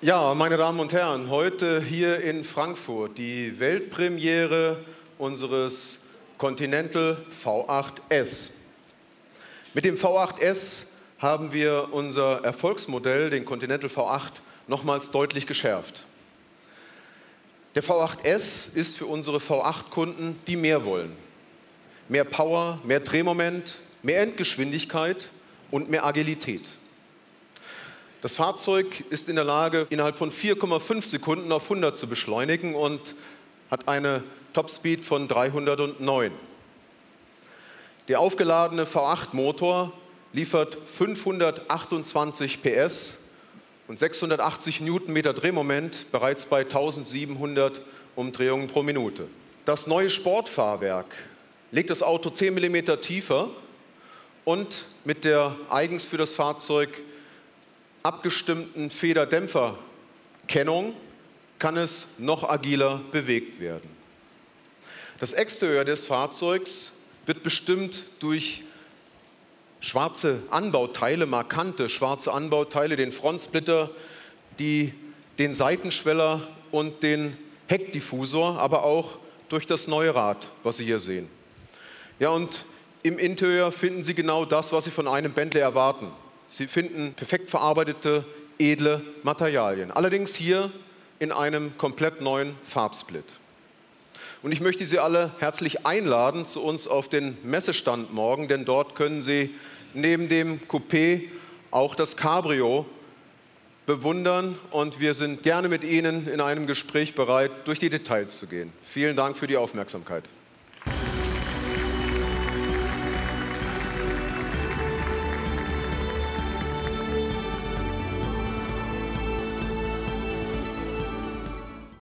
Ja, meine Damen und Herren, heute hier in Frankfurt die Weltpremiere unseres Continental V8 S. Mit dem V8 S haben wir unser Erfolgsmodell, den Continental V8, nochmals deutlich geschärft. Der V8 S ist für unsere V8-Kunden, die mehr wollen. Mehr Power, mehr Drehmoment, mehr Endgeschwindigkeit und mehr Agilität. Das Fahrzeug ist in der Lage, innerhalb von 4,5 Sekunden auf 100 zu beschleunigen und hat eine Topspeed von 309. Der aufgeladene V8-Motor liefert 528 PS und 680 Newtonmeter Drehmoment bereits bei 1700 Umdrehungen pro Minute. Das neue Sportfahrwerk legt das Auto 10 mm tiefer und mit der eigens für das Fahrzeug abgestimmten Federdämpferkennung kann es noch agiler bewegt werden. Das Exterieur des Fahrzeugs wird bestimmt durch schwarze Anbauteile, markante schwarze Anbauteile, den Frontsplitter, den Seitenschweller und den Heckdiffusor, aber auch durch das neue Rad, was Sie hier sehen. Ja, und im Interieur finden Sie genau das, was Sie von einem Bentley erwarten. Sie finden perfekt verarbeitete, edle Materialien. Allerdings hier in einem komplett neuen Farbsplit. Und ich möchte Sie alle herzlich einladen zu uns auf den Messestand morgen, denn dort können Sie neben dem Coupé auch das Cabrio bewundern. Und wir sind gerne mit Ihnen in einem Gespräch bereit, durch die Details zu gehen. Vielen Dank für die Aufmerksamkeit.